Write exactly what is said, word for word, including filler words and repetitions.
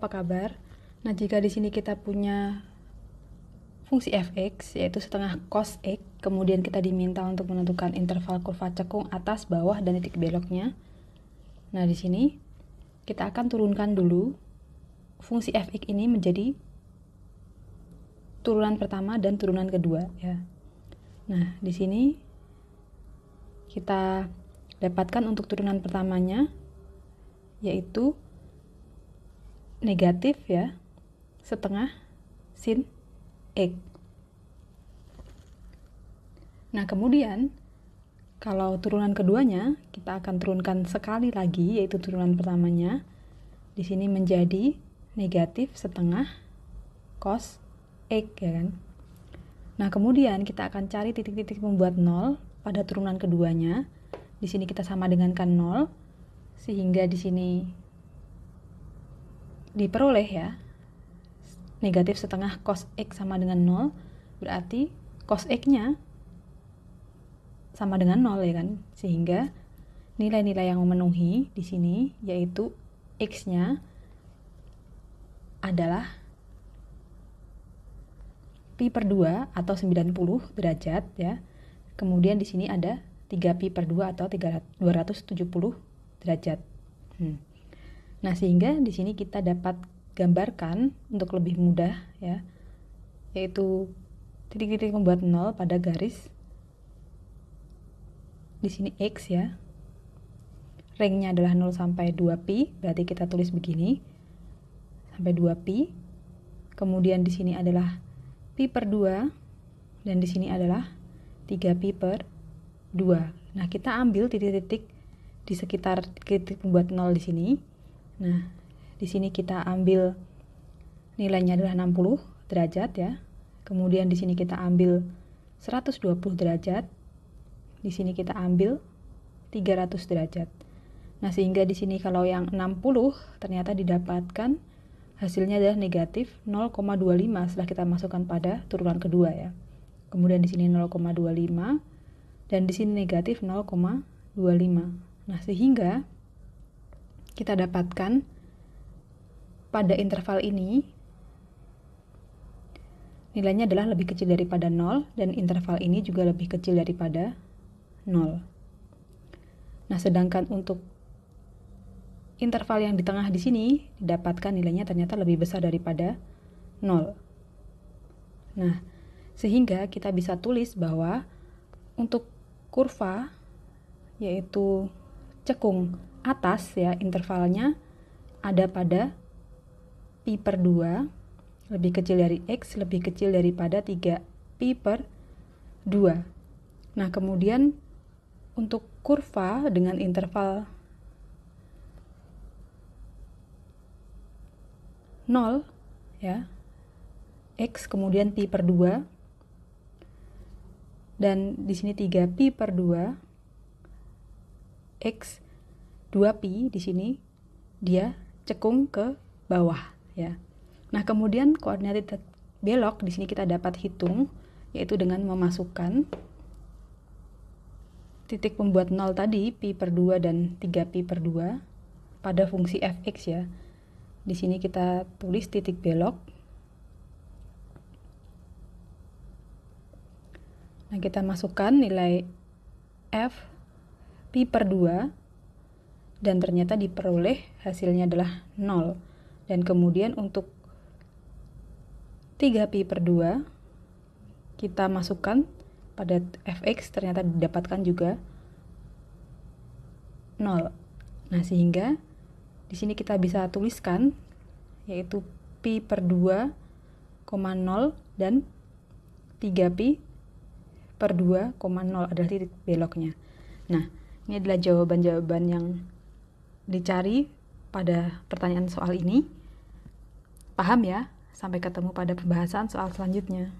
apa kabar? Nah, jika di sini kita punya fungsi f(x) yaitu setengah cos x, kemudian kita diminta untuk menentukan interval kurva cekung atas, bawah, dan titik beloknya. Nah, di sini kita akan turunkan dulu fungsi f(x) ini menjadi turunan pertama dan turunan kedua, ya. Nah, di sini kita dapatkan untuk turunan pertamanya yaitu negatif, ya, setengah sin x. Nah, kemudian kalau turunan keduanya kita akan turunkan sekali lagi, yaitu turunan pertamanya di sini menjadi negatif setengah cos x, ya kan. Nah, kemudian kita akan cari titik-titik membuat nol pada turunan keduanya. Di sini kita sama dengankan nol, sehingga di sini diperoleh, ya, negatif setengah cos x sama dengan nol, berarti cos x-nya sama dengan nol, ya kan? Sehingga nilai-nilai yang memenuhi di sini yaitu x-nya adalah pi per dua atau sembilan puluh derajat, ya. Kemudian di sini ada tiga pi per dua atau dua ratus tujuh puluh derajat. Hmm. Nah, sehingga di sini kita dapat gambarkan untuk lebih mudah, ya, yaitu titik-titik membuat nol pada garis di sini x, ya, range-nya adalah nol sampai dua pi, berarti kita tulis begini sampai dua pi, kemudian di sini adalah pi per dua dan di sini adalah tiga pi per dua. Nah, kita ambil titik-titik di sekitar titik membuat nol di sini. Nah, di sini kita ambil nilainya adalah enam puluh derajat, ya. Kemudian di sini kita ambil seratus dua puluh derajat. Di sini kita ambil tiga ratus derajat. Nah, sehingga di sini kalau yang enam puluh ternyata didapatkan hasilnya adalah negatif nol koma dua lima setelah kita masukkan pada turunan kedua, ya. Kemudian di sini nol koma dua lima dan di sini negatif nol koma dua lima. Nah, sehingga kita dapatkan pada interval ini nilainya adalah lebih kecil daripada nol dan interval ini juga lebih kecil daripada nol. Nah, sedangkan untuk interval yang di tengah di sini didapatkan nilainya ternyata lebih besar daripada nol. Nah, sehingga kita bisa tulis bahwa untuk kurva yaitu cekung atas, ya, intervalnya ada pada pi per dua lebih kecil dari x, lebih kecil daripada tiga pi per dua. Nah, kemudian untuk kurva dengan interval nol, ya, x kemudian pi per dua dan di sini tiga pi per dua, x dua pi, di sini dia cekung ke bawah, ya. Nah, kemudian koordinat titik belok di sini kita dapat hitung, yaitu dengan memasukkan titik pembuat nol tadi pi per dua dan tiga pi per dua pada fungsi f(x), ya. Di sini kita tulis titik belok. Nah, kita masukkan nilai f pi per dua dan ternyata diperoleh hasilnya adalah nol. Dan kemudian untuk tiga pi per dua kita masukkan pada f(x), ternyata didapatkan juga nol. Nah, sehingga di sini kita bisa tuliskan yaitu pi per dua, nol dan tiga pi per dua, nol adalah titik beloknya. Nah, ini adalah jawaban-jawaban yang dicari pada pertanyaan soal ini. Paham, ya? Sampai ketemu pada pembahasan soal selanjutnya.